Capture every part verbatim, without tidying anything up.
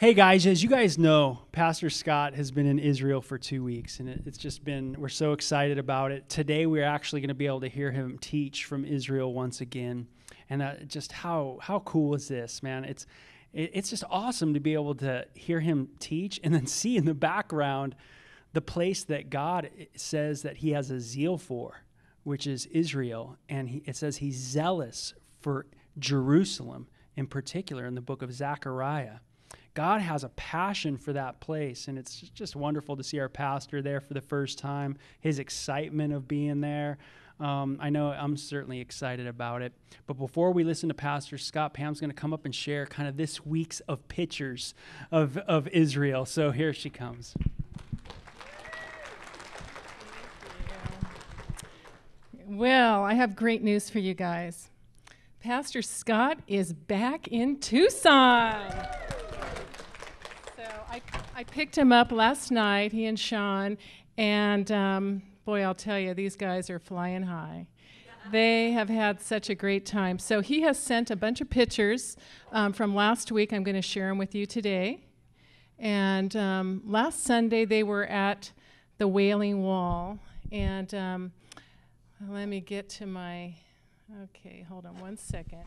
Hey guys, as you guys know, Pastor Scott has been in Israel for two weeks, and it, it's just been, we're so excited about it. Today we're actually going to be able to hear him teach from Israel once again, and uh, just how how cool is this, man? It's, it, it's just awesome to be able to hear him teach and then see in the background the place that God says that he has a zeal for, which is Israel, and he, it says he's zealous for Jerusalem in particular in the book of Zechariah. God has a passion for that place, and it's just wonderful to see our pastor there for the first time, his excitement of being there. Um, I know I'm certainly excited about it. But before we listen to Pastor Scott, Pam's going to come up and share kind of this week's of pictures of, of Israel. So here she comes. Well, I have great news for you guys. Pastor Scott is back in Tucson. I, I picked him up last night, he and Sean, and um, boy, I'll tell you, these guys are flying high. They have had such a great time. So he has sent a bunch of pictures um, from last week. I'm going to share them with you today. And um, last Sunday, they were at the Wailing Wall. And um, let me get to my, okay, hold on one second.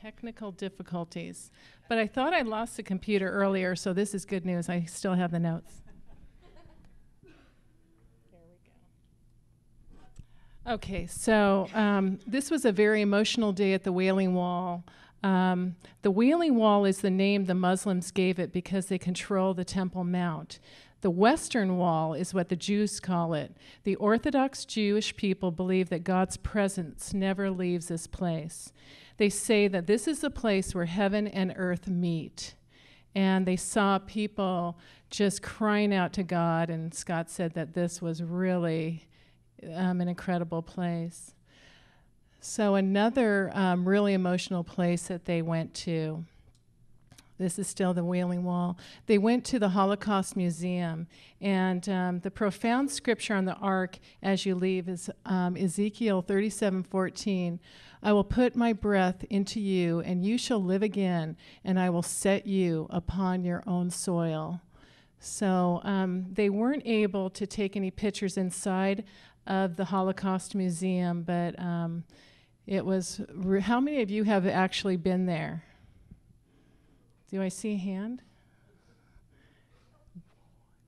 Technical difficulties. But I thought I lost the computer earlier, so this is good news. I still have the notes. There we go. Okay, so um, this was a very emotional day at the Wailing Wall. Um, the Wailing Wall is the name the Muslims gave it because they control the Temple Mount. The Western Wall is what the Jews call it. The Orthodox Jewish people believe that God's presence never leaves this place. They say that this is the place where heaven and earth meet. And they saw people just crying out to God, and Scott said that this was really um, an incredible place. So another um, really emotional place that they went to, this is still the Wailing Wall. They went to the Holocaust Museum, and um, the profound scripture on the ark as you leave is um, Ezekiel thirty-seven fourteen. I will put my breath into you, and you shall live again, and I will set you upon your own soil. So um, they weren't able to take any pictures inside of the Holocaust Museum, but um, it was, how many of you have actually been there? Do I see a hand? A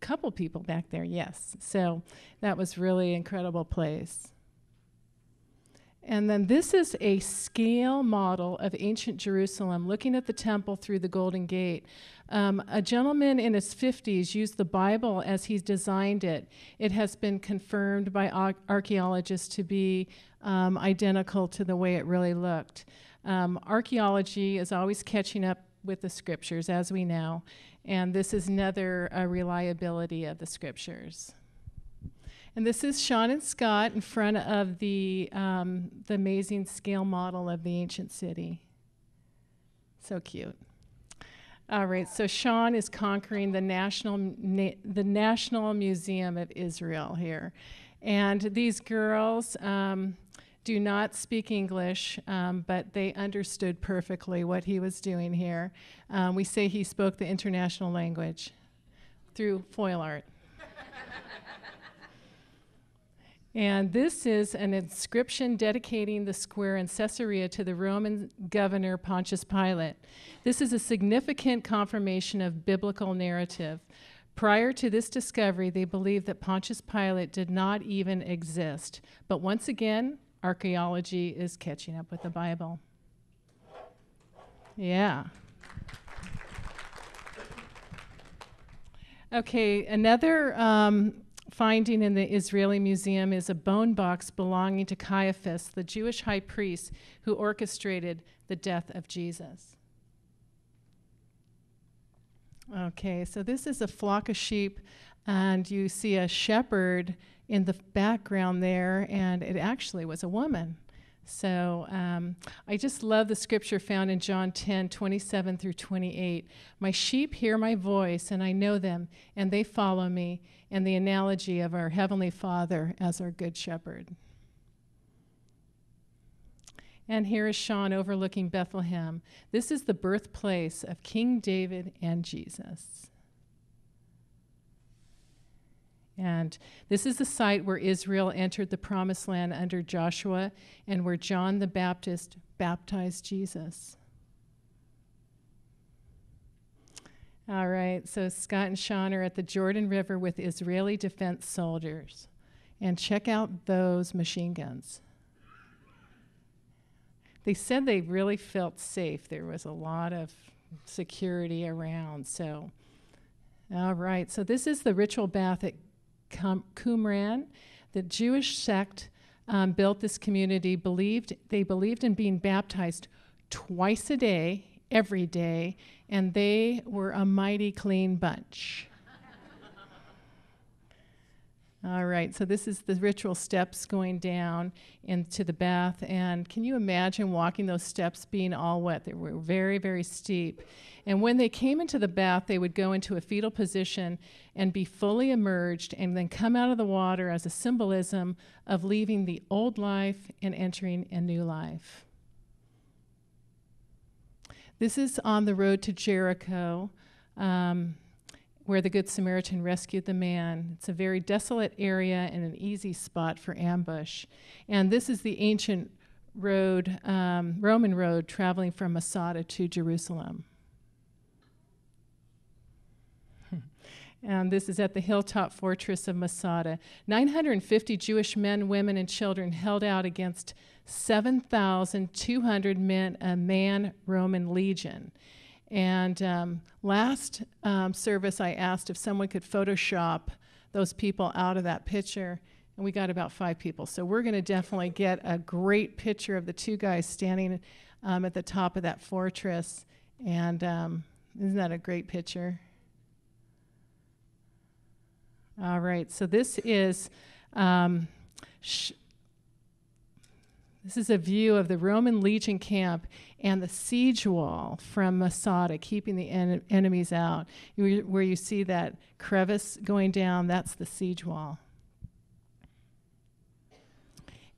couple people back there, yes. So that was really an incredible place. And then this is a scale model of ancient Jerusalem, looking at the temple through the Golden Gate. Um, a gentleman in his fifties used the Bible as he designed it. It has been confirmed by archaeologists to be um, identical to the way it really looked. Um, archaeology is always catching up with the scriptures, as we know, and this is another uh, reliability of the scriptures. And this is Sean and Scott in front of the, um, the amazing scale model of the ancient city. So cute. All right, so Sean is conquering the National, Na the National Museum of Israel here. And these girls, um, do not speak English, um, but they understood perfectly what he was doing here. Um, we say he spoke the international language through foil art. And this is an inscription dedicating the square in Caesarea to the Roman governor Pontius Pilate. This is a significant confirmation of biblical narrative. Prior to this discovery, they believed that Pontius Pilate did not even exist. But once again, archaeology is catching up with the Bible. Yeah. Okay, another um, finding in the Israeli museum is a bone box belonging to Caiaphas, the Jewish high priest who orchestrated the death of Jesus. Okay, so this is a flock of sheep, and you see a shepherd in the background there, and it actually was a woman. So um, I just love the scripture found in John ten, twenty-seven through twenty-eight. My sheep hear my voice, and I know them, and they follow me, and the analogy of our Heavenly Father as our good shepherd. And here is Sean overlooking Bethlehem. This is the birthplace of King David and Jesus. And this is the site where Israel entered the Promised Land under Joshua and where John the Baptist baptized Jesus. All right, so Scott and Sean are at the Jordan River with Israeli defense soldiers. And check out those machine guns. They said they really felt safe. There was a lot of security around. So, all right, so this is the ritual bath at Qumran. The Jewish sect um, built this community. Believed They believed in being baptized twice a day, every day, and they were a mighty clean bunch. All right, so this is the ritual steps going down into the bath, and can you imagine walking those steps being all wet? They were very, very steep. And when they came into the bath, they would go into a fetal position and be fully immersed and then come out of the water as a symbolism of leaving the old life and entering a new life. This is on the road to Jericho, um, where the Good Samaritan rescued the man. It's a very desolate area and an easy spot for ambush. And this is the ancient road, um, Roman road, traveling from Masada to Jerusalem. And this is at the hilltop fortress of Masada. nine hundred fifty Jewish men, women, and children held out against seven thousand two hundred men, a man Roman legion. And um, last um, service, I asked if someone could Photoshop those people out of that picture, and we got about five people. So we're going to definitely get a great picture of the two guys standing um, at the top of that fortress. And um, isn't that a great picture? All right. So this is um, sh this is a view of the Roman legion camp and the siege wall from Masada, keeping the en enemies out. You, where you see that crevice going down, that's the siege wall.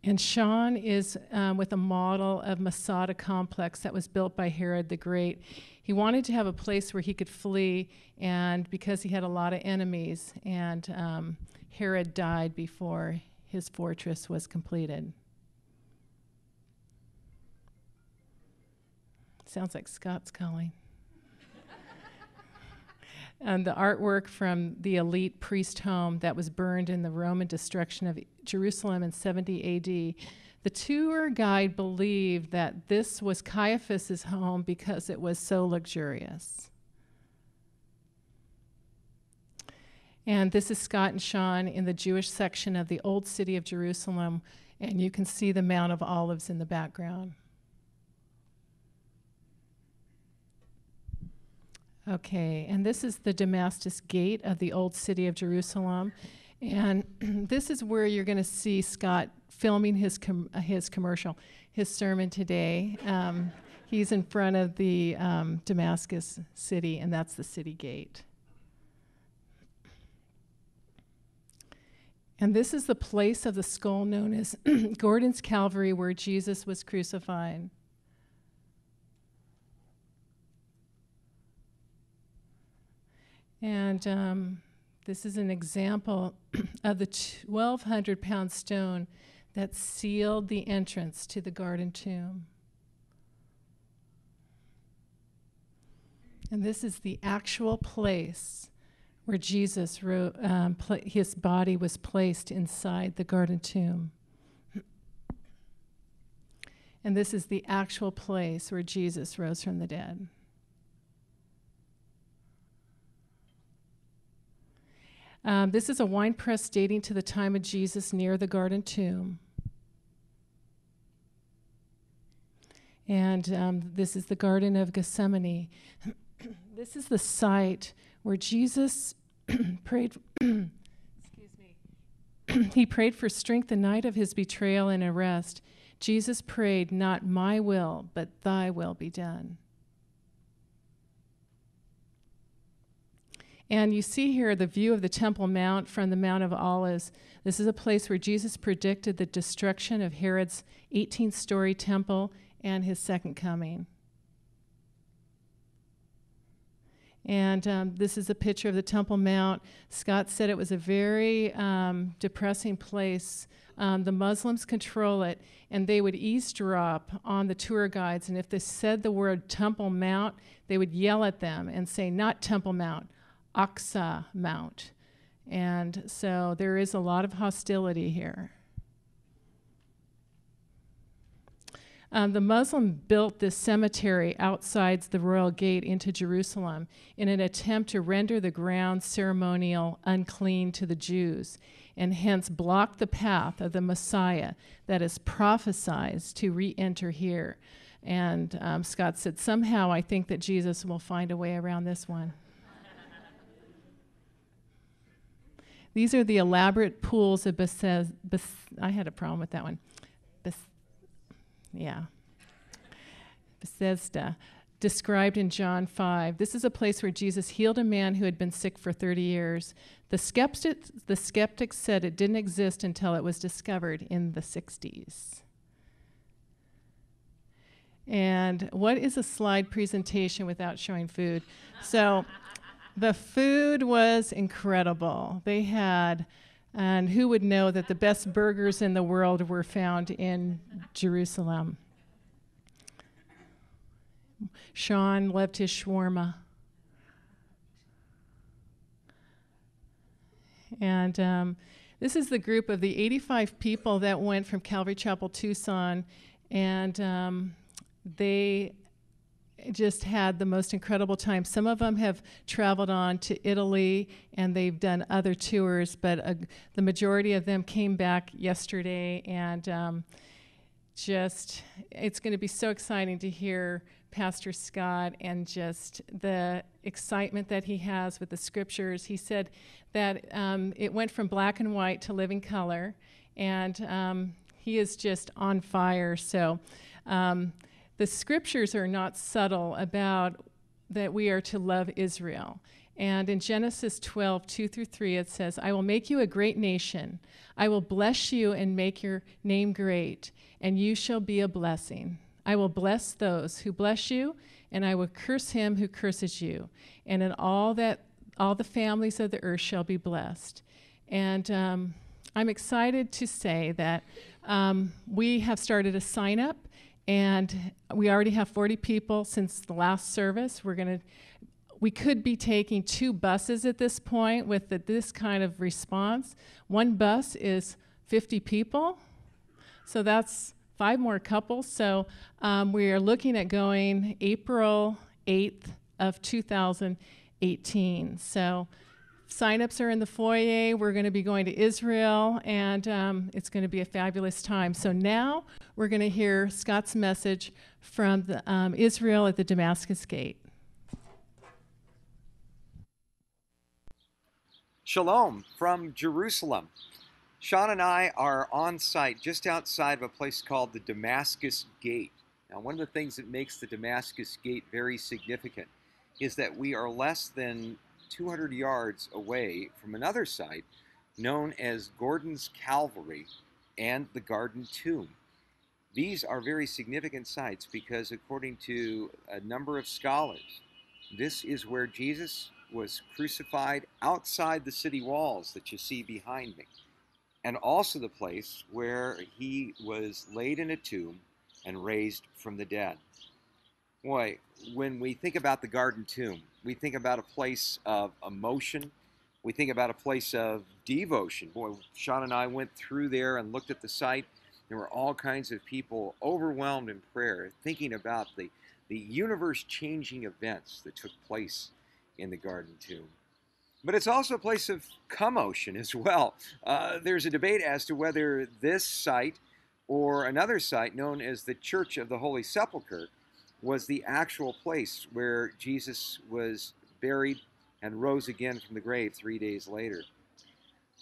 And Sean is um, with a model of Masada complex that was built by Herod the Great. He wanted to have a place where he could flee, and because he had a lot of enemies, and um, Herod died before his fortress was completed. Sounds like Scott's calling. And the artwork from the elite priest home that was burned in the Roman destruction of Jerusalem in seventy A D. The tour guide believed that this was Caiaphas's home because it was so luxurious. And this is Scott and Sean in the Jewish section of the old city of Jerusalem, and you can see the Mount of Olives in the background. Okay, and this is the Damascus Gate of the old city of Jerusalem. And this is where you're going to see Scott filming his, com his commercial, his sermon today. Um, he's in front of the um, Damascus city, and that's the city gate. And this is the place of the skull known as Gordon's Calvary, where Jesus was crucified. And um, this is an example of the twelve hundred pound stone that sealed the entrance to the Garden Tomb. And this is the actual place where Jesus wrote, um, pla his body was placed inside the Garden Tomb. And this is the actual place where Jesus rose from the dead. Um, this is a wine press dating to the time of Jesus near the Garden Tomb. And um, this is the Garden of Gethsemane. This is the site where Jesus prayed, excuse me, he prayed for strength the night of his betrayal and arrest. Jesus prayed, "Not my will, but thy will be done." And you see here the view of the Temple Mount from the Mount of Olives. This is a place where Jesus predicted the destruction of Herod's eighteen-story temple and his second coming. And um, this is a picture of the Temple Mount. Scott said it was a very um, depressing place. Um, the Muslims control it, and they would eavesdrop on the tour guides. And if they said the word Temple Mount, they would yell at them and say, not Temple Mount, Aqsa Mount. And so there is a lot of hostility here. Um, the Muslim built this cemetery outside the royal gate into Jerusalem in an attempt to render the ground ceremonial unclean to the Jews, and hence blocked the path of the Messiah that is prophesied to re-enter here. And um, Scott said, somehow I think that Jesus will find a way around this one. These are the elaborate pools of Bethesda. I had a problem with that one. Yeah, Bethesda, described in John five. This is a place where Jesus healed a man who had been sick for thirty years. The skeptics, the skeptics said it didn't exist until it was discovered in the sixties. And what is a slide presentation without showing food? So the food was incredible. They had... And who would know that the best burgers in the world were found in Jerusalem? Sean loved his shawarma. And um, this is the group of the eighty-five people that went from Calvary Chapel, Tucson, and um, they just had the most incredible time. Some of them have traveled on to Italy, and they've done other tours, but uh, the majority of them came back yesterday, and um, just, it's going to be so exciting to hear Pastor Scott and just the excitement that he has with the scriptures. He said that um, it went from black and white to living color, and um, he is just on fire. So um, the scriptures are not subtle about that we are to love Israel. And in Genesis twelve, two through three, it says, I will make you a great nation. I will bless you and make your name great, and you shall be a blessing. I will bless those who bless you, and I will curse him who curses you. And in all that, all the families of the earth shall be blessed. And um, I'm excited to say that um, we have started a sign-up, and we already have forty people since the last service. We're gonna, we could be taking two buses at this point with the, this kind of response. One bus is fifty people, so that's five more couples. So um, we are looking at going April eighth of two thousand eighteen. So sign-ups are in the foyer. We're going to be going to Israel, and um, it's going to be a fabulous time. So now we're going to hear Scott's message from the, um, Israel at the Damascus Gate. Shalom from Jerusalem. Sean and I are on site just outside of a place called the Damascus Gate. Now, one of the things that makes the Damascus Gate very significant is that we are less than two hundred yards away from another site known as Gordon's Calvary and the Garden Tomb. These are very significant sites because, according to a number of scholars, this is where Jesus was crucified outside the city walls that you see behind me, and also the place where he was laid in a tomb and raised from the dead. Boy, when we think about the Garden Tomb, we think about a place of emotion. We think about a place of devotion. Boy, Sean and I went through there and looked at the site. There were all kinds of people overwhelmed in prayer, thinking about the, the universe-changing events that took place in the Garden Tomb. But it's also a place of commotion as well. Uh, there's a debate as to whether this site or another site known as the Church of the Holy Sepulchre was the actual place where Jesus was buried and rose again from the grave three days later.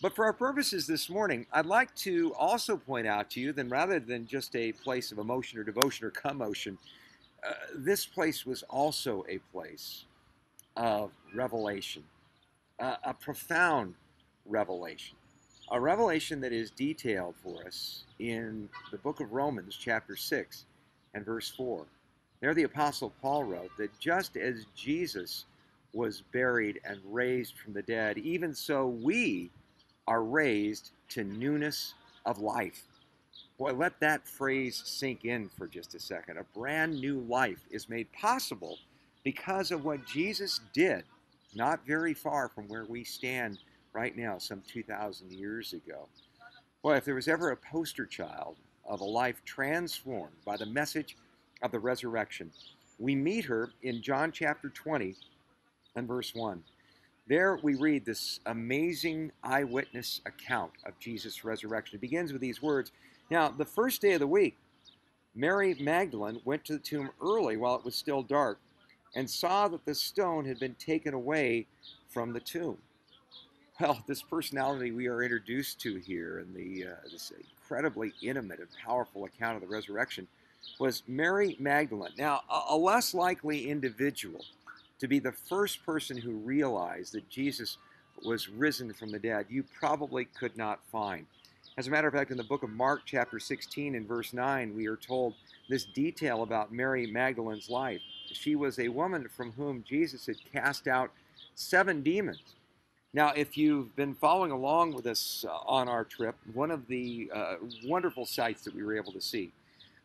But for our purposes this morning, I'd like to also point out to you that rather than just a place of emotion or devotion or commotion, uh, this place was also a place of revelation. uh, a profound revelation, a revelation that is detailed for us in the book of Romans, chapter six and verse four. There the Apostle Paul wrote that just as Jesus was buried and raised from the dead, even so we are raised to newness of life. Boy, let that phrase sink in for just a second. A brand new life is made possible because of what Jesus did, not very far from where we stand right now, some two thousand years ago. Boy, if there was ever a poster child of a life transformed by the message of the resurrection, we meet her in John chapter twenty and verse one. There we read this amazing eyewitness account of Jesus' resurrection. It begins with these words, "Now, the first day of the week, Mary Magdalene went to the tomb early while it was still dark and saw that the stone had been taken away from the tomb." Well, this personality we are introduced to here in the, uh, this incredibly intimate and powerful account of the resurrection was Mary Magdalene. Now, a, a less likely individual to be the first person who realized that Jesus was risen from the dead, you probably could not find. As a matter of fact, in the book of Mark, chapter sixteen and verse nine, we are told this detail about Mary Magdalene's life. She was a woman from whom Jesus had cast out seven demons. Now, if you've been following along with us uh, on our trip, one of the uh, wonderful sights that we were able to see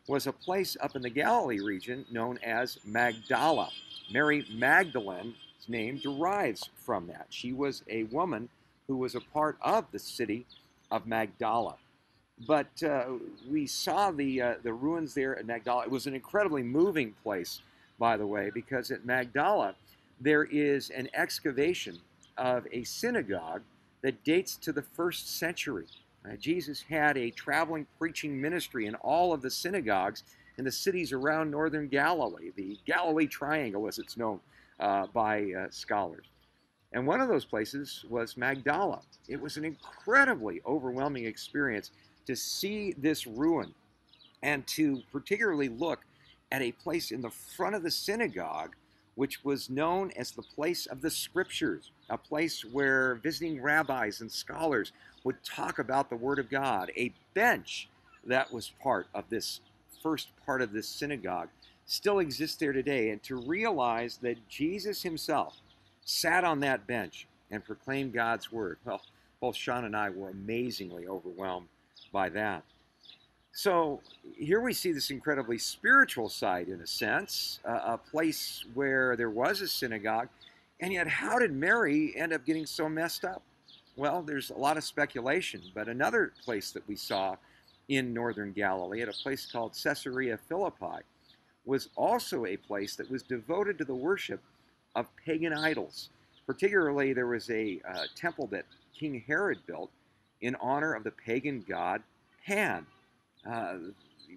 was a place up in the Galilee region known as Magdala. Mary Magdalene's name derives from that. She was a woman who was a part of the city of Magdala. But uh, we saw the, uh, the ruins there at Magdala. It was an incredibly moving place, by the way, because at Magdala, there is an excavation of a synagogue that dates to the first century. Uh, Jesus had a traveling preaching ministry in all of the synagogues in the cities around northern Galilee, the Galilee Triangle as it's known uh, by uh, scholars. And one of those places was Magdala. It was an incredibly overwhelming experience to see this ruin and to particularly look at a place in the front of the synagogue which was known as the place of the scriptures, a place where visiting rabbis and scholars would talk about the Word of God, a bench that was part of this first part of this synagogue still exists there today. And to realize that Jesus himself sat on that bench and proclaimed God's Word, well, both Sean and I were amazingly overwhelmed by that. So here we see this incredibly spiritual side, in a sense, uh, a place where there was a synagogue, and yet how did Mary end up getting so messed up? Well, there's a lot of speculation, but another place that we saw in northern Galilee, at a place called Caesarea Philippi, was also a place that was devoted to the worship of pagan idols. Particularly, there was a uh, temple that King Herod built in honor of the pagan god Pan. Uh,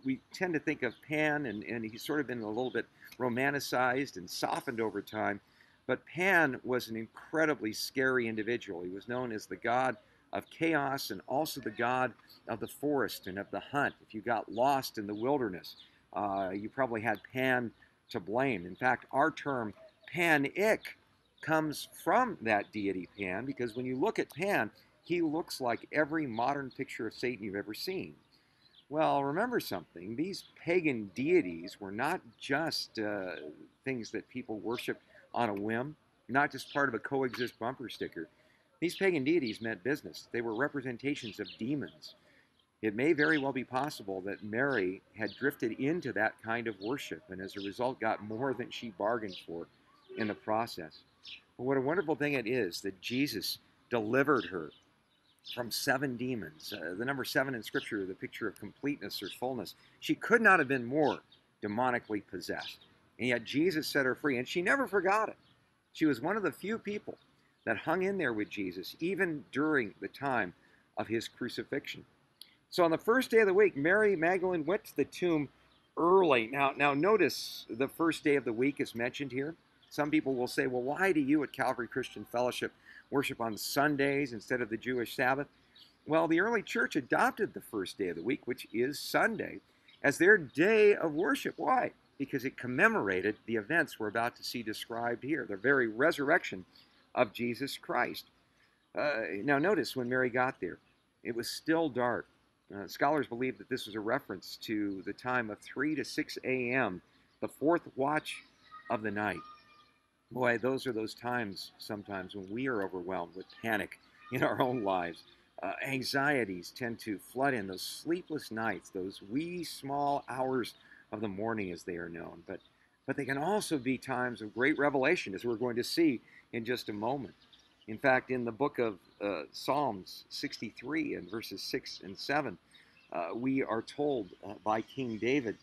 we tend to think of Pan, and, and he's sort of been a little bit romanticized and softened over time, but Pan was an incredibly scary individual. He was known as the god of chaos and also the god of the forest and of the hunt. If you got lost in the wilderness, uh, you probably had Pan to blame. In fact, our term Pan-ic comes from that deity Pan, because when you look at Pan, he looks like every modern picture of Satan you've ever seen. Well, remember something, these pagan deities were not just uh, things that people worshiped on a whim, not just part of a coexist bumper sticker. These pagan deities meant business. They were representations of demons. It may very well be possible that Mary had drifted into that kind of worship and as a result got more than she bargained for in the process. But what a wonderful thing it is that Jesus delivered her from seven demons. Uh, the number seven in Scripture, the picture of completeness or fullness. She could not have been more demonically possessed. And yet Jesus set her free, and she never forgot it. She was one of the few people that hung in there with Jesus, even during the time of his crucifixion. So on the first day of the week, Mary Magdalene went to the tomb early. Now, now notice the first day of the week is mentioned here. Some people will say, well, why do you at Calvary Christian Fellowship worship on Sundays instead of the Jewish Sabbath? Well, the early church adopted the first day of the week, which is Sunday, as their day of worship. Why? Because it commemorated the events we're about to see described here, the very resurrection of Jesus Christ. Uh, now notice when Mary got there, it was still dark. Uh, scholars believe that this was a reference to the time of three to six a m, the fourth watch of the night. Boy, those are those times sometimes when we are overwhelmed with panic in our own lives. Uh, anxieties tend to flood in, those sleepless nights, those wee small hours of the morning as they are known. But, but they can also be times of great revelation, as we're going to see in just a moment. In fact, in the book of uh, Psalms sixty-three and verses six and seven, uh, we are told uh, by King David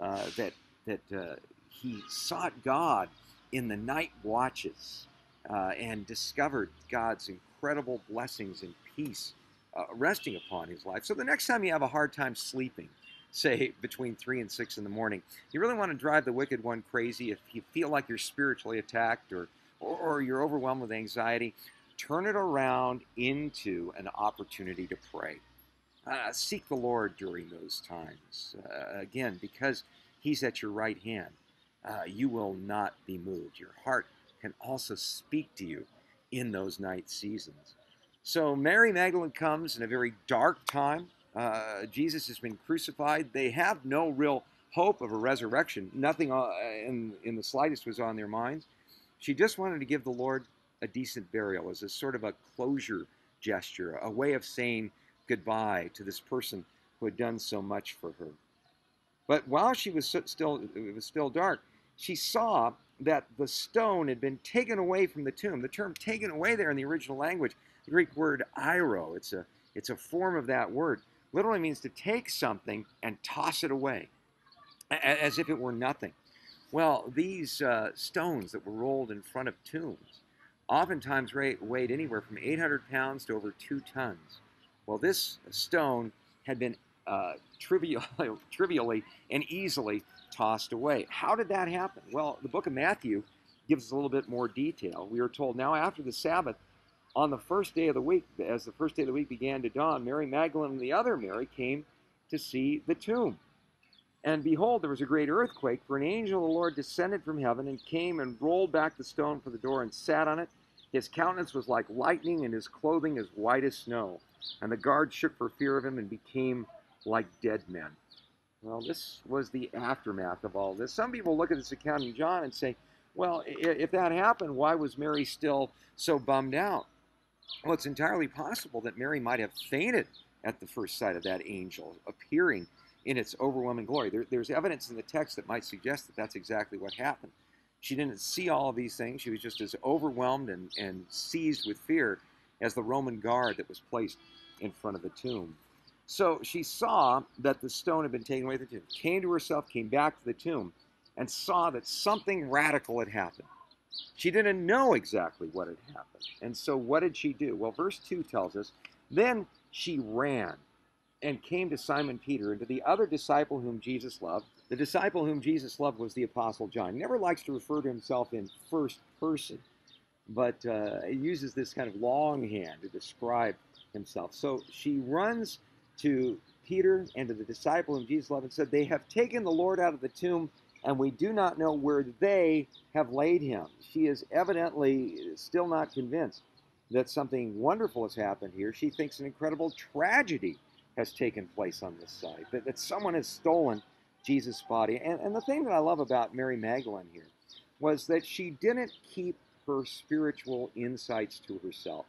uh, that, that uh, he sought God in the night watches uh, and discovered God's incredible blessings and peace uh, resting upon his life. So the next time you have a hard time sleeping, say between three and six in the morning, you really want to drive the wicked one crazy. If you feel like you're spiritually attacked or or, or you're overwhelmed with anxiety, turn it around into an opportunity to pray. Uh, seek the Lord during those times. Uh, again, because he's at your right hand, uh, you will not be moved. Your heart can also speak to you in those night seasons. So Mary Magdalene comes in a very dark time. Uh, Jesus has been crucified. They have no real hope of a resurrection. Nothing in, in the slightest was on their minds. She just wanted to give the Lord a decent burial as a sort of a closure gesture, a way of saying goodbye to this person who had done so much for her. But while she was still, it was still dark, she saw that the stone had been taken away from the tomb. The term taken away there in the original language, the Greek word airo, it's a, it's a form of that word, literally means to take something and toss it away, as if it were nothing. Well, these uh, stones that were rolled in front of tombs oftentimes weighed anywhere from eight hundred pounds to over two tons. Well, this stone had been uh, trivial, trivially and easily tossed away. How did that happen? Well, the book of Matthew gives us a little bit more detail. We are told, now after the Sabbath, on the first day of the week, as the first day of the week began to dawn, Mary Magdalene and the other Mary came to see the tomb. And behold, there was a great earthquake, for an angel of the Lord descended from heaven and came and rolled back the stone from the door and sat on it. His countenance was like lightning, and his clothing as white as snow. And the guard shook for fear of him and became like dead men. Well, this was the aftermath of all this. Some people look at this account in John and say, well, if that happened, why was Mary still so bummed out? Well, it's entirely possible that Mary might have fainted at the first sight of that angel appearing in its overwhelming glory. There, there's evidence in the text that might suggest that that's exactly what happened. She didn't see all of these things. She was just as overwhelmed and, and seized with fear as the Roman guard that was placed in front of the tomb. So she saw that the stone had been taken away from the tomb, came to herself, came back to the tomb, and saw that something radical had happened. She didn't know exactly what had happened. And so what did she do? Well, verse two tells us, then she ran and came to Simon Peter and to the other disciple whom Jesus loved. The disciple whom Jesus loved was the Apostle John. He never likes to refer to himself in first person, but uh, he uses this kind of longhand to describe himself. So she runs to Peter and to the disciple whom Jesus loved and said, they have taken the Lord out of the tomb, and we do not know where they have laid him. She is evidently still not convinced that something wonderful has happened here. She thinks an incredible tragedy has taken place on this site, that, that someone has stolen Jesus' body. And, and the thing that I love about Mary Magdalene here was that she didn't keep her spiritual insights to herself.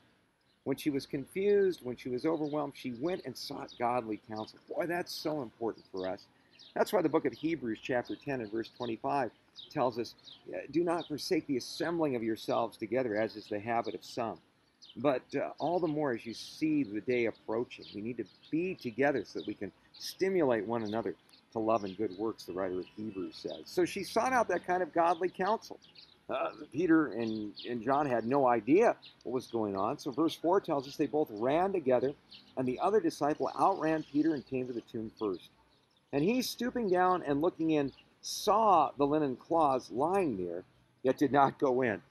When she was confused, when she was overwhelmed, she went and sought godly counsel. Boy, that's so important for us. That's why the book of Hebrews chapter ten and verse twenty-five tells us, do not forsake the assembling of yourselves together, as is the habit of some. But uh, all the more as you see the day approaching, we need to be together so that we can stimulate one another to love and good works, the writer of Hebrews says. So she sought out that kind of godly counsel. Uh, Peter and, and John had no idea what was going on. So verse four tells us they both ran together, and the other disciple outran Peter and came to the tomb first. And he, stooping down and looking in, saw the linen cloths lying there, yet did not go in.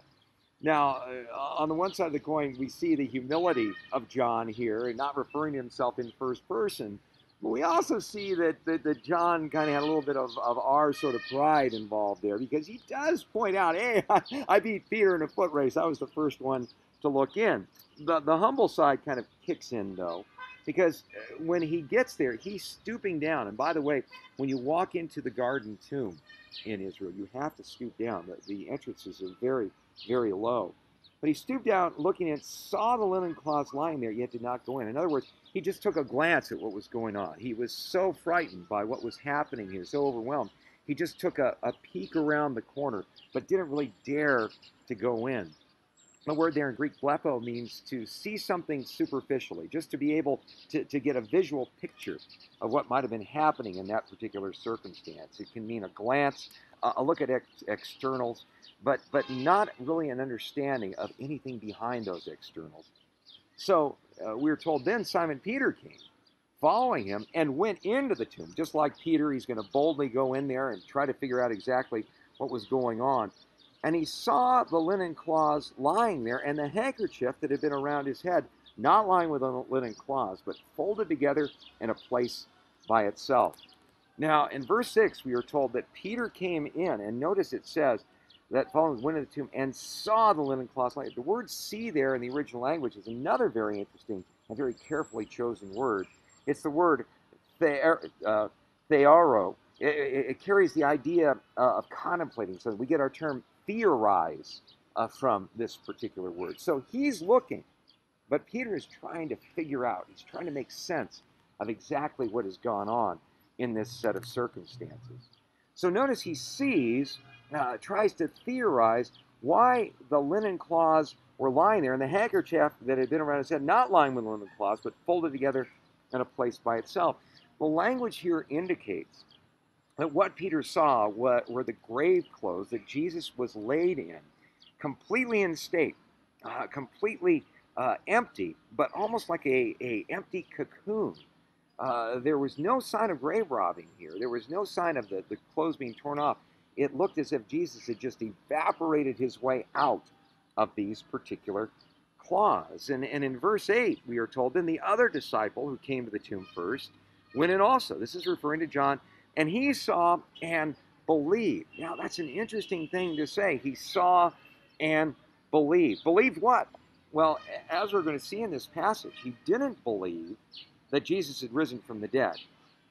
Now, uh, on the one side of the coin, we see the humility of John here, and not referring to himself in first person, But we also see that, that, that John kind of had a little bit of, of our sort of pride involved there, because he does point out, hey, I, I beat Peter in a foot race. I was the first one to look in. The, the humble side kind of kicks in, though, because when he gets there, he's stooping down. And by the way, when you walk into the Garden Tomb in Israel, you have to stoop down. The, the entrances are very, very low. But he stooped down, looking in, saw the linen cloths lying there, yet did not go in. In other words, he just took a glance at what was going on. He was so frightened by what was happening here, so overwhelmed. He just took a, a peek around the corner, but didn't really dare to go in. The word there in Greek, blepo, means to see something superficially, just to be able to, to get a visual picture of what might have been happening in that particular circumstance. It can mean a glance, a look at ex externals, but, but not really an understanding of anything behind those externals. So uh, we were told then Simon Peter came, following him, and went into the tomb. Just like Peter, he's going to boldly go in there and try to figure out exactly what was going on. And he saw the linen cloths lying there, and the handkerchief that had been around his head, not lying with the linen cloths, but folded together in a place by itself. Now, in verse six, we are told that Peter came in, and notice it says that following went into the tomb and saw the linen cloths. The word see there in the original language is another very interesting and very carefully chosen word. It's the word thearo. It, it, it carries the idea uh, of contemplating. So we get our term theorize uh, from this particular word. So he's looking, but Peter is trying to figure out, he's trying to make sense of exactly what has gone on in this set of circumstances. So notice he sees, uh, tries to theorize why the linen cloths were lying there and the handkerchief that had been around his head, not lying with linen cloths, but folded together in a place by itself. The language here indicates that what Peter saw were the grave clothes that Jesus was laid in, completely in state, uh, completely uh, empty, but almost like a, a empty cocoon. Uh, there was no sign of grave robbing here. There was no sign of the, the clothes being torn off. It looked as if Jesus had just evaporated his way out of these particular cloths. And, and in verse eight, we are told, then the other disciple who came to the tomb first went in also. This is referring to John. And he saw and believed. Now, that's an interesting thing to say. He saw and believed. Believed what? Well, as we're going to see in this passage, he didn't believe that Jesus had risen from the dead.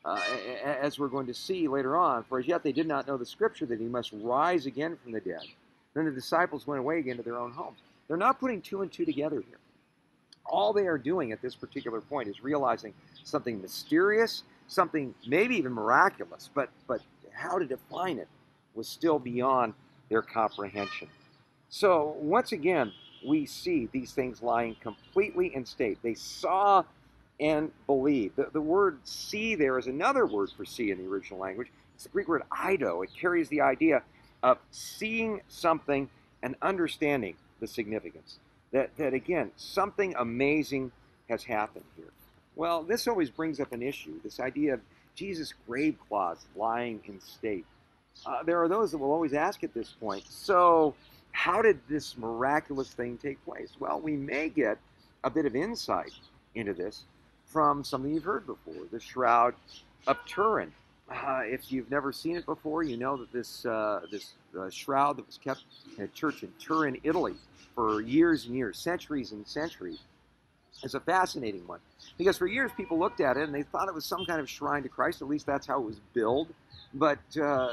Uh, as we're going to see later on, for as yet they did not know the scripture that he must rise again from the dead. Then the disciples went away again to their own homes. They're not putting two and two together here. All they are doing at this particular point is realizing something mysterious, something maybe even miraculous, but, but how to define it was still beyond their comprehension. So once again, we see these things lying completely in state. They saw and believe. The, the word see there is another word for see in the original language. It's the Greek word eido. It carries the idea of seeing something and understanding the significance. That, that again, something amazing has happened here. Well, this always brings up an issue, this idea of Jesus' grave cloths lying in state. Uh, there are those that will always ask at this point, so how did this miraculous thing take place? Well, we may get a bit of insight into this from something you've heard before, the Shroud of Turin. Uh, if you've never seen it before, you know that this, uh, this uh, shroud that was kept in a church in Turin, Italy, for years and years, centuries and centuries, is a fascinating one, because for years people looked at it and they thought it was some kind of shrine to Christ. At least that's how it was billed, but uh,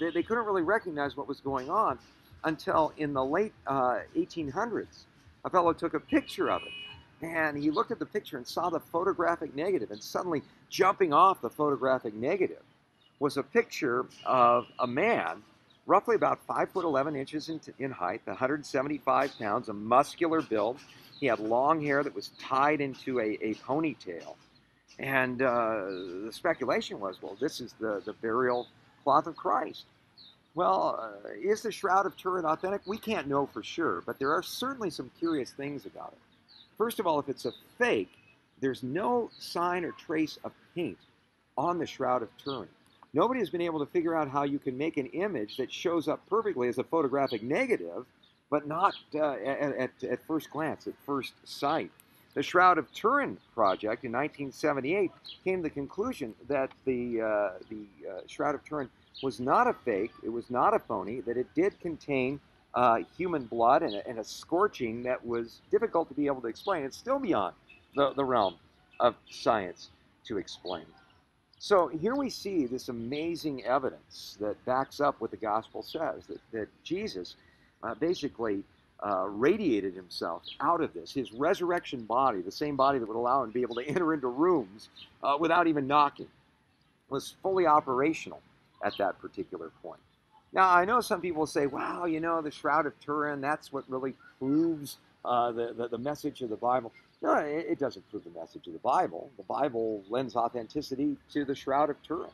they, they couldn't really recognize what was going on until in the late uh, eighteen hundreds, a fellow took a picture of it. And he looked at the picture and saw the photographic negative, and suddenly jumping off the photographic negative was a picture of a man roughly about five foot eleven inches in, in height, one hundred seventy-five pounds, a muscular build. He had long hair that was tied into a, a ponytail. And uh, the speculation was, well, this is the, the burial cloth of Christ. Well, uh, is the Shroud of Turin authentic? We can't know for sure, but there are certainly some curious things about it. First of all, if it's a fake, there's no sign or trace of paint on the Shroud of Turin. Nobody has been able to figure out how you can make an image that shows up perfectly as a photographic negative, but not uh, at, at, at first glance, at first sight. The Shroud of Turin project in nineteen seventy-eight came to the conclusion that the, uh, the uh, Shroud of Turin was not a fake, it was not a phony, that it did contain uh, human blood and a, and a scorching that was difficult to be able to explain. It's still beyond the, the realm of science to explain. So here we see this amazing evidence that backs up what the gospel says, that, that Jesus uh, basically uh, radiated himself out of this. His resurrection body, the same body that would allow him to be able to enter into rooms uh, without even knocking, was fully operational at that particular point. Now, I know some people say, wow, you know, the Shroud of Turin, that's what really proves uh, the, the, the message of the Bible. No, it, it doesn't prove the message of the Bible. The Bible lends authenticity to the Shroud of Turin.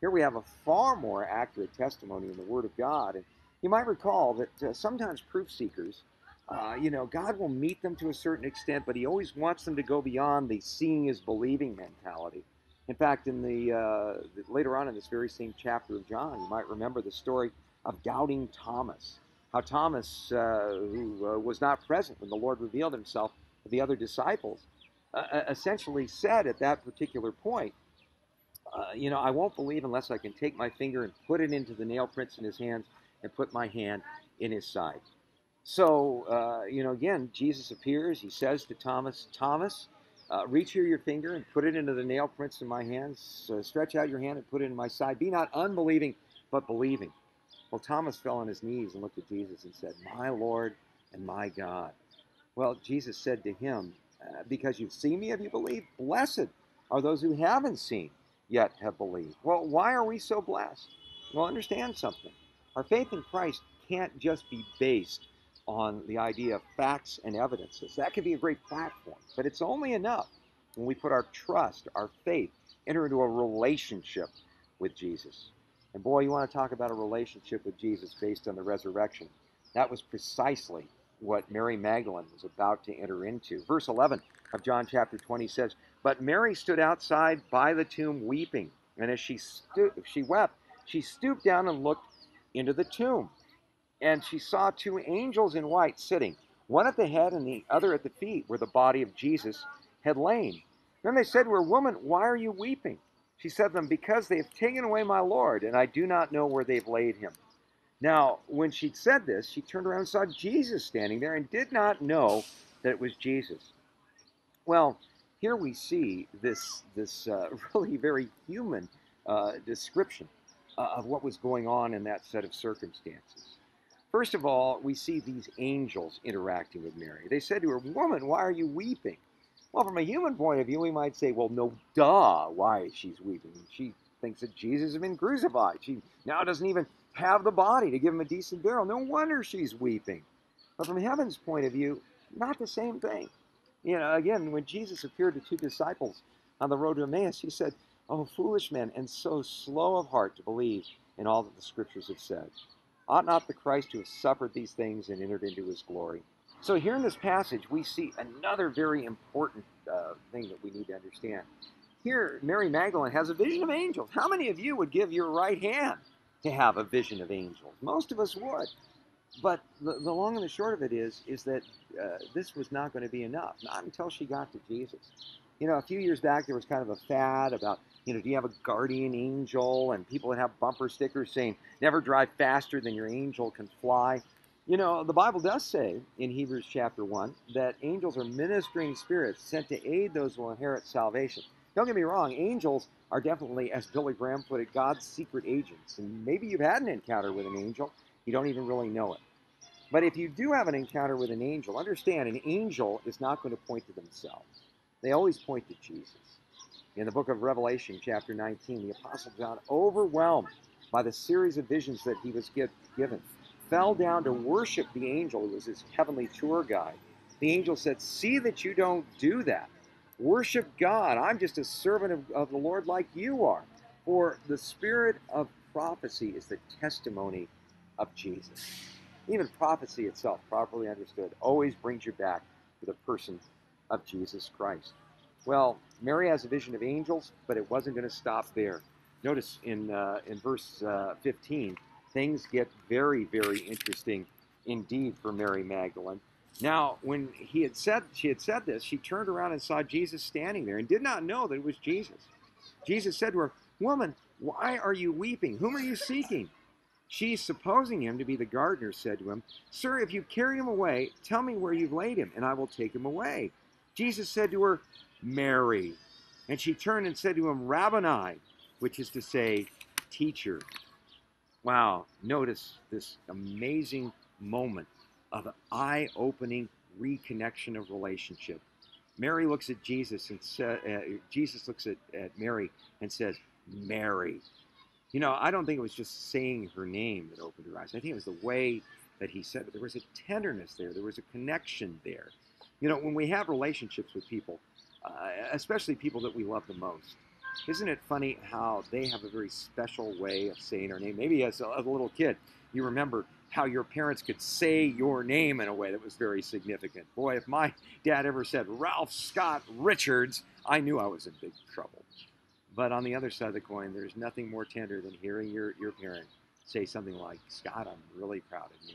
Here we have a far more accurate testimony in the Word of God. And you might recall that uh, sometimes proof seekers, uh, you know, God will meet them to a certain extent, but he always wants them to go beyond the seeing is believing mentality. In fact, in the, uh, the later on in this very same chapter of John, you might remember the story of doubting Thomas, how Thomas, uh, who uh, was not present when the Lord revealed himself to the other disciples, uh, essentially said at that particular point, uh, you know, I won't believe unless I can take my finger and put it into the nail prints in his hands and put my hand in his side. So, uh, you know, again, Jesus appears. He says to Thomas, Thomas, Uh, reach here your finger and put it into the nail prints in my hands. Uh, stretch out your hand and put it in my side. Be not unbelieving, but believing. Well, Thomas fell on his knees and looked at Jesus and said, my Lord and my God. Well, Jesus said to him, uh, because you've seen me, have you believed? Blessed are those who haven't seen, yet have believed. Well, why are we so blessed? Well, understand something. Our faith in Christ can't just be based on the idea of facts and evidences. That could be a great platform, but it's only enough when we put our trust, our faith, enter into a relationship with Jesus. And boy, you want to talk about a relationship with Jesus based on the resurrection. That was precisely what Mary Magdalene was about to enter into. Verse eleven of John chapter twenty says, but Mary stood outside by the tomb weeping, and as she, she wept, she stooped down and looked into the tomb. And she saw two angels in white sitting, one at the head and the other at the feet, where the body of Jesus had lain. Then they said to her, woman, why are you weeping? She said to them, because they have taken away my Lord, and I do not know where they've laid him. Now, when she'd said this, she turned around and saw Jesus standing there and did not know that it was Jesus. Well, here we see this, this uh, really very human uh, description uh, of what was going on in that set of circumstances. First of all, we see these angels interacting with Mary. They said to her, woman, why are you weeping? Well, from a human point of view, we might say, well, no, duh, why she's weeping. She thinks that Jesus has been crucified. She now doesn't even have the body to give him a decent burial. No wonder she's weeping. But from heaven's point of view, not the same thing. You know, again, when Jesus appeared to two disciples on the road to Emmaus, he said, oh, foolish men, and so slow of heart to believe in all that the scriptures have said. Ought not the Christ to have suffered these things and entered into his glory? So here in this passage, we see another very important uh, thing that we need to understand. Here, Mary Magdalene has a vision of angels. How many of you would give your right hand to have a vision of angels? Most of us would. But the, the long and the short of it is, is that uh, this was not going to be enough, not until she got to Jesus. You know, a few years back, there was kind of a fad about, you know, do you have a guardian angel? And people that have bumper stickers saying, never drive faster than your angel can fly. You know, the Bible does say in Hebrews chapter one that angels are ministering spirits sent to aid those who will inherit salvation. Don't get me wrong, angels are definitely, as Billy Graham put it, God's secret agents. And maybe you've had an encounter with an angel, you don't even really know it. But if you do have an encounter with an angel, understand an angel is not going to point to themselves. They always point to Jesus. In the book of Revelation, chapter nineteen, the Apostle John, overwhelmed by the series of visions that he was give, given, fell down to worship the angel who was his heavenly tour guide. The angel said, see that you don't do that. Worship God. I'm just a servant of, of the Lord like you are. For the spirit of prophecy is the testimony of Jesus. Even prophecy itself, properly understood, always brings you back to the person of Jesus Christ. Well, Mary has a vision of angels, but it wasn't going to stop there. Notice in, uh, in verse uh, fifteen, things get very, very interesting indeed for Mary Magdalene. Now, when he had said, she had said this, she turned around and saw Jesus standing there and did not know that it was Jesus. Jesus said to her, "Woman, why are you weeping? Whom are you seeking?" She, supposing him to be the gardener, said to him, "Sir, if you carry him away, tell me where you've laid him, and I will take him away." Jesus said to her, "Mary." And she turned and said to him, "Rabboni," which is to say, teacher. Wow, notice this amazing moment of an eye-opening reconnection of relationship. Mary looks at Jesus, and sa uh, Jesus looks at, at Mary and says, "Mary." You know, I don't think it was just saying her name that opened her eyes. I think it was the way that he said it. There was a tenderness there. There was a connection there. You know, when we have relationships with people, uh, especially people that we love the most, isn't it funny how they have a very special way of saying our name? Maybe as a, as a little kid, you remember how your parents could say your name in a way that was very significant. Boy, if my dad ever said Ralph Scott Richards, I knew I was in big trouble. But on the other side of the coin, there's nothing more tender than hearing your, your parent say something like, "Scott, I'm really proud of you."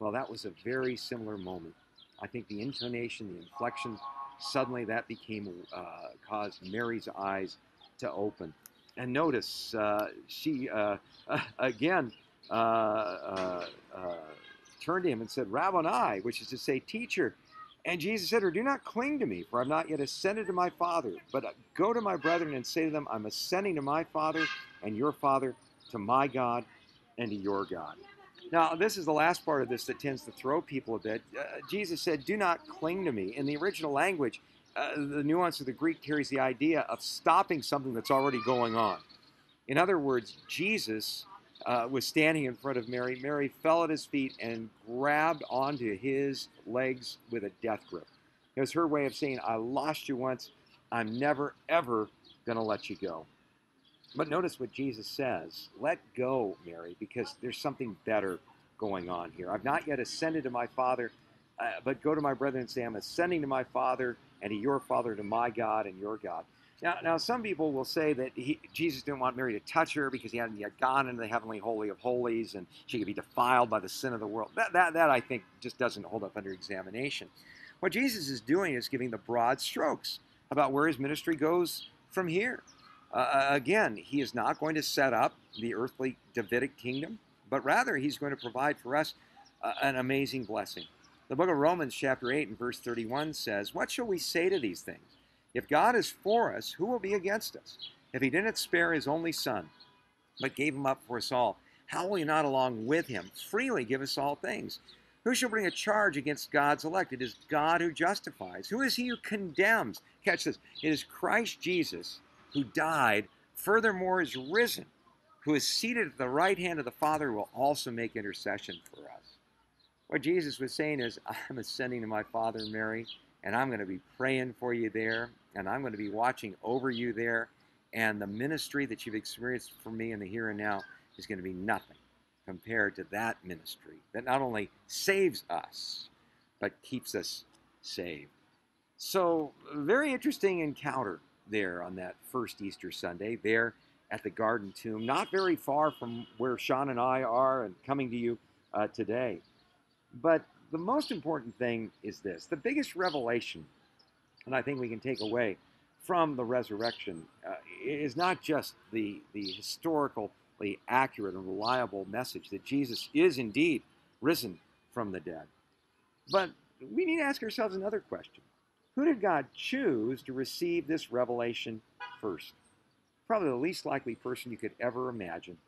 Well, that was a very similar moment. I think the intonation, the inflection, suddenly that became, uh, caused Mary's eyes to open. And notice, uh, she, uh, uh, again, Uh, uh, uh, turned to him and said, "Rabboni," which is to say, teacher. And Jesus said to her, "Do not cling to me, for I have not yet ascended to my Father, but go to my brethren and say to them, I'm ascending to my Father and your Father, to my God and to your God." Now, this is the last part of this that tends to throw people a bit. Uh, Jesus said, "Do not cling to me." In the original language, uh, the nuance of the Greek carries the idea of stopping something that's already going on. In other words, Jesus Uh, was standing in front of Mary. Mary fell at his feet and grabbed onto his legs with a death grip. It was her way of saying, "I lost you once. I'm never, ever going to let you go." But notice what Jesus says. "Let go, Mary, because there's something better going on here. I've not yet ascended to my Father, uh, but go to my brethren and say, I'm ascending to my Father and to your Father, to my God and your God." Now, now, some people will say that he, Jesus didn't want Mary to touch her because he hadn't yet gone into the heavenly holy of holies and she could be defiled by the sin of the world. That, that, that I think, just doesn't hold up under examination. What Jesus is doing is giving the broad strokes about where his ministry goes from here. Uh, again, he is not going to set up the earthly Davidic kingdom, but rather he's going to provide for us uh, an amazing blessing. The book of Romans chapter eight and verse thirty-one says, "What shall we say to these things? If God is for us, who will be against us? If he didn't spare his only son, but gave him up for us all, how will he not along with him freely give us all things? Who shall bring a charge against God's elect? It is God who justifies. Who is he who condemns?" Catch this. "It is Christ Jesus who died, furthermore is risen, who is seated at the right hand of the Father, who will also make intercession for us." What Jesus was saying is, "I'm ascending to my Father, Mary, and I'm going to be praying for you there, and I'm going to be watching over you there, and the ministry that you've experienced for me in the here and now is going to be nothing compared to that ministry that not only saves us, but keeps us saved." So, very interesting encounter there on that first Easter Sunday, there at the Garden Tomb, not very far from where Sean and I are and coming to you uh, today. But the most important thing is this, the biggest revelation, and I think we can take away from the resurrection, uh, is not just the, the historically accurate and reliable message that Jesus is indeed risen from the dead. But we need to ask ourselves another question. Who did God choose to receive this revelation first? Probably the least likely person you could ever imagine.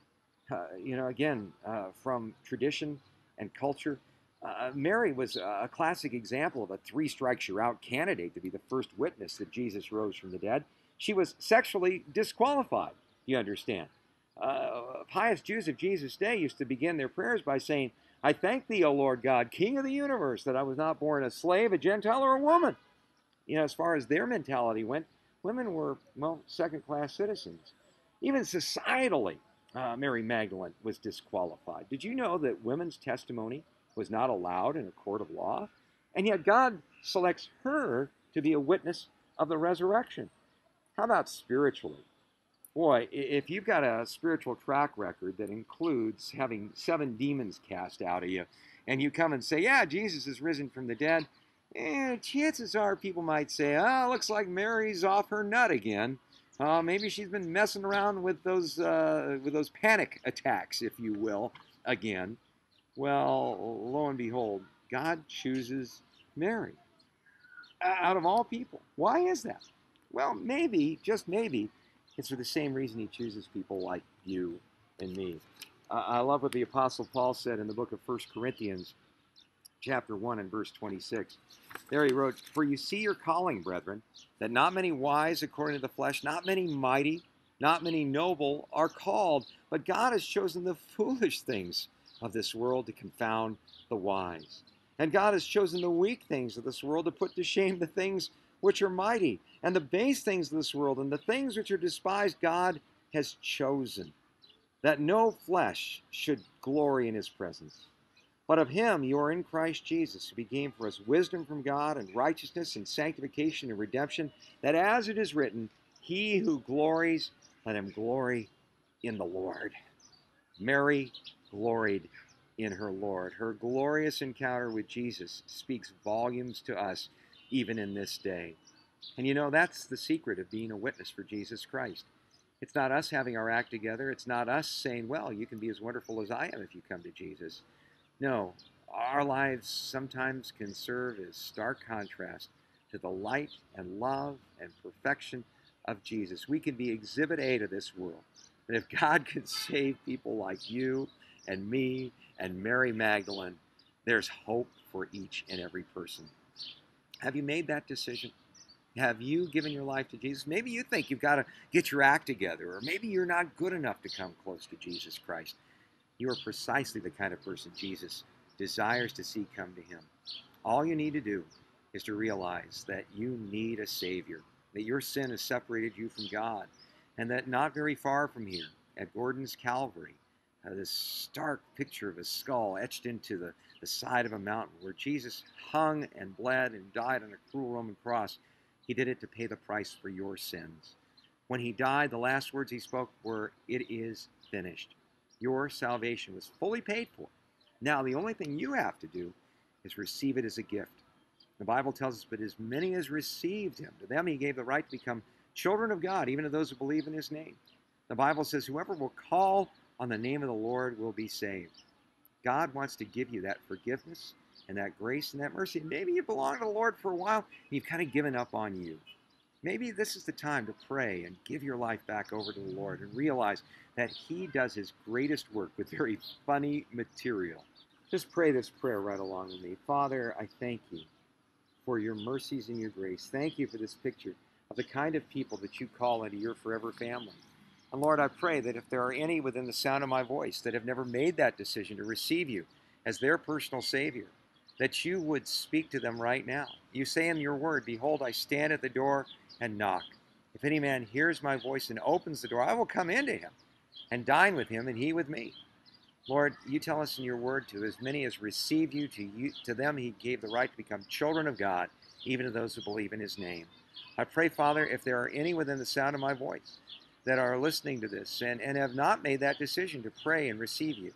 Uh, you know, again, uh, from tradition and culture, Uh, Mary was a classic example of a three-strikes-you're-out candidate to be the first witness that Jesus rose from the dead. She was sexually disqualified, you understand. Uh, pious Jews of Jesus' day used to begin their prayers by saying, "I thank thee, O Lord God, King of the universe, that I was not born a slave, a Gentile, or a woman." You know, as far as their mentality went, women were, well, second-class citizens. Even societally, uh, Mary Magdalene was disqualified. Did you know that women's testimony was not allowed in a court of law? And yet God selects her to be a witness of the resurrection. How about spiritually? Boy, if you've got a spiritual track record that includes having seven demons cast out of you and you come and say, yeah, Jesus is risen from the dead, eh, chances are people might say, oh, looks like Mary's off her nut again. Uh, maybe she's been messing around with those, uh, with those panic attacks, if you will, again. Well, lo and behold, God chooses Mary out of all people. Why is that? Well, maybe, just maybe, it's for the same reason he chooses people like you and me. Uh, I love what the Apostle Paul said in the book of First Corinthians, chapter one and verse twenty-six. There he wrote, "For you see your calling, brethren, that not many wise according to the flesh, not many mighty, not many noble are called, but God has chosen the foolish things of this world to confound the wise. And God has chosen the weak things of this world to put to shame the things which are mighty, and the base things of this world, and the things which are despised God has chosen, that no flesh should glory in his presence. But of him you are in Christ Jesus, who became for us wisdom from God, and righteousness, and sanctification, and redemption, that as it is written, he who glories, let him glory in the Lord." Mary gloried in her Lord. Her glorious encounter with Jesus speaks volumes to us even in this day. And you know, that's the secret of being a witness for Jesus Christ. It's not us having our act together. It's not us saying, well, you can be as wonderful as I am if you come to Jesus. No, our lives sometimes can serve as stark contrast to the light and love and perfection of Jesus. We can be exhibit A to this world. And if God could save people like you and me and Mary Magdalene, there's hope for each and every person. Have you made that decision? Have you given your life to Jesus? Maybe you think you've got to get your act together, or maybe you're not good enough to come close to Jesus Christ. You are precisely the kind of person Jesus desires to see come to him. All you need to do is to realize that you need a Savior, that your sin has separated you from God, and that not very far from here, at Gordon's Calvary, Uh, this stark picture of a skull etched into the, the side of a mountain where Jesus hung and bled and died on a cruel Roman cross. He did it to pay the price for your sins. When he died, the last words he spoke were, "It is finished." Your salvation was fully paid for. Now, the only thing you have to do is receive it as a gift. The Bible tells us, "But as many as received him, to them he gave the right to become children of God, even to those who believe in his name." The Bible says, "Whoever will call on the name of the Lord will be saved." God wants to give you that forgiveness and that grace and that mercy. Maybe you belong to the Lord for a while and you've kind of given up on you. Maybe this is the time to pray and give your life back over to the Lord and realize that he does his greatest work with very funny material. Just pray this prayer right along with me. Father, I thank you for your mercies and your grace. Thank you for this picture of the kind of people that you call into your forever family. And Lord, I pray that if there are any within the sound of my voice that have never made that decision to receive you as their personal Savior, that you would speak to them right now. You say in your word, "Behold, I stand at the door and knock. If any man hears my voice and opens the door, I will come into him and dine with him and he with me." Lord, you tell us in your word, to as many as receive you, to, you, to them he gave the right to become children of God, even to those who believe in his name. I pray, Father, if there are any within the sound of my voice that are listening to this and, and have not made that decision to pray and receive you,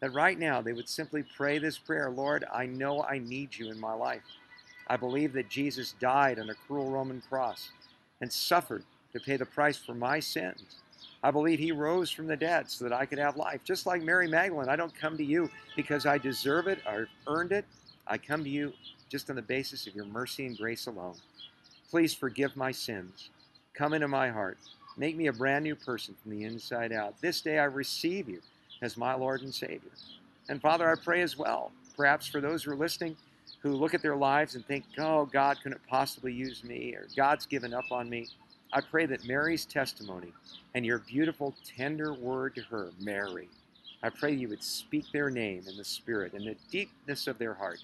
that right now they would simply pray this prayer, "Lord, I know I need you in my life. I believe that Jesus died on a cruel Roman cross and suffered to pay the price for my sins. I believe he rose from the dead so that I could have life. Just like Mary Magdalene, I don't come to you because I deserve it or earned it. I come to you just on the basis of your mercy and grace alone. Please forgive my sins. Come into my heart. Make me a brand new person from the inside out. This day I receive you as my Lord and Savior." And Father, I pray as well, perhaps for those who are listening who look at their lives and think, "Oh, God couldn't possibly use me," or "God's given up on me." I pray that Mary's testimony and your beautiful, tender word to her, Mary, I pray you would speak their name in the Spirit and the deepness of their heart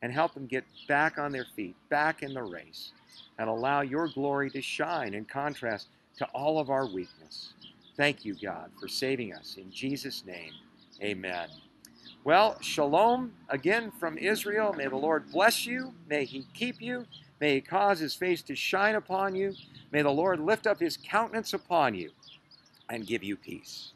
and help them get back on their feet, back in the race, and allow your glory to shine in contrast to all of our weakness. Thank you, God, for saving us. In Jesus' name, amen. Well, shalom again from Israel. May the Lord bless you. May he keep you. May he cause his face to shine upon you. May the Lord lift up his countenance upon you and give you peace.